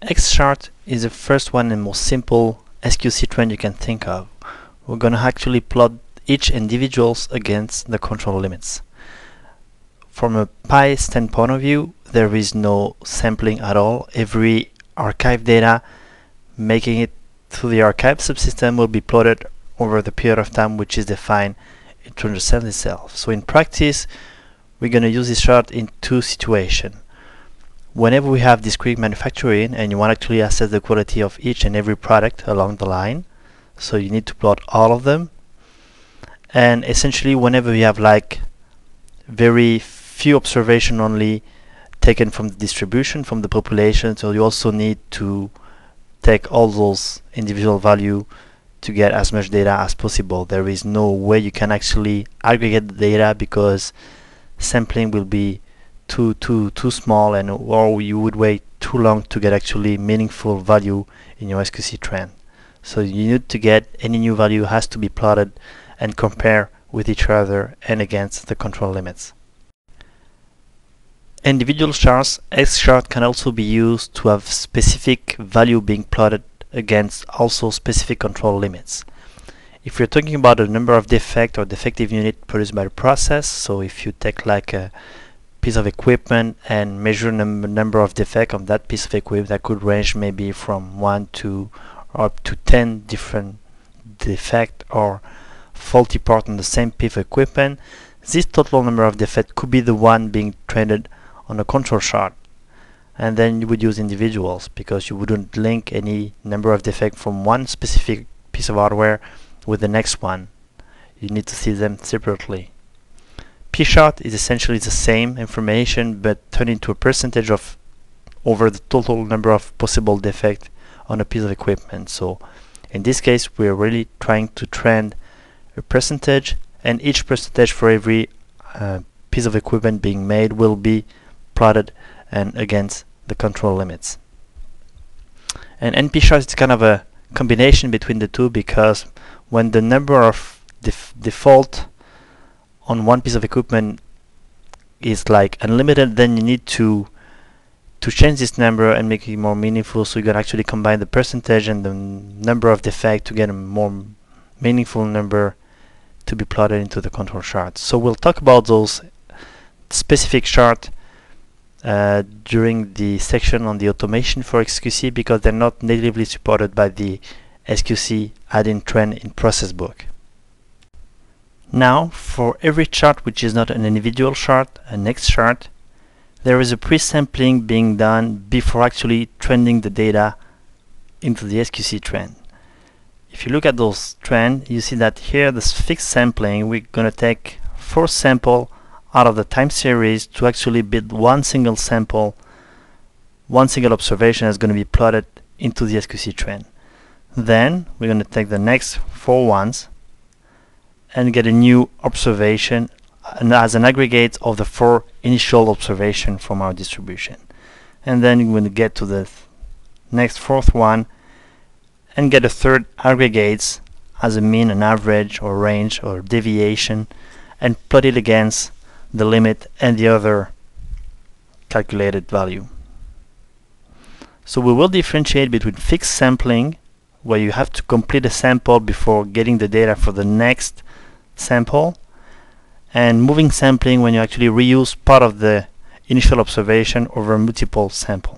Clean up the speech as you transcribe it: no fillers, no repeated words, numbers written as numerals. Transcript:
X chart is the first one and most simple SQC trend you can think of. We're going to actually plot each individuals against the control limits. From a pie standpoint of view, there is no sampling at all. Every archive data making it through the archive subsystem will be plotted over the period of time which is defined in 270 cells. So in practice, we're going to use this chart in two situations. Whenever we have discrete manufacturing and you want to actually assess the quality of each and every product along the line, so you need to plot all of them. And essentially, whenever we have like very few observations only taken from the distribution, from the population, so you also need to take all those individual values to get as much data as possible. There is no way you can actually aggregate the data because sampling will be too small, and or you would wait too long to get actually meaningful value in your SQC trend. So you need to get any new value has to be plotted and compare with each other and against the control limits. Individual charts, X chart can also be used to have specific value being plotted against also specific control limits. If you're talking about a number of defect or defective unit produced by the process, so if you take like a piece of equipment and measure number of defects on that piece of equipment, that could range maybe from 1 to up to 10 different defects or faulty part on the same piece of equipment. This total number of defects could be the one being trended on a control chart, and then you would use individuals because you wouldn't link any number of defects from one specific piece of hardware with the next one. You need to see them separately. P chart is essentially the same information but turned into a percentage of over the total number of possible defects on a piece of equipment. So in this case, we're really trying to trend a percentage, and each percentage for every piece of equipment being made will be plotted and against the control limits. And NP chart is kind of a combination between the two, because when the number of default on one piece of equipment is like unlimited, then you need to change this number and make it more meaningful, so you can actually combine the percentage and the number of defect to get a more meaningful number to be plotted into the control chart. So we'll talk about those specific charts during the section on the automation for XQC, because they're not natively supported by the SQC add-in trend in process book. Now, for every chart which is not an individual chart, an X chart, there is a pre-sampling being done before actually trending the data into the SQC trend. If you look at those trends, you see that here this fixed sampling, we're going to take 4 samples out of the time series to actually build one single sample, one single observation that's going to be plotted into the SQC trend. Then we're going to take the next 4 ones and get a new observation and as an aggregate of the 4 initial observations from our distribution. And then we're going to get to the next 4th one and get a 3rd aggregates as a mean, an average or range or deviation, and plot it against the limit and the other calculated value. So we will differentiate between fixed sampling, where you have to complete a sample before getting the data for the next sample, and moving sampling, when you actually reuse part of the initial observation over multiple samples.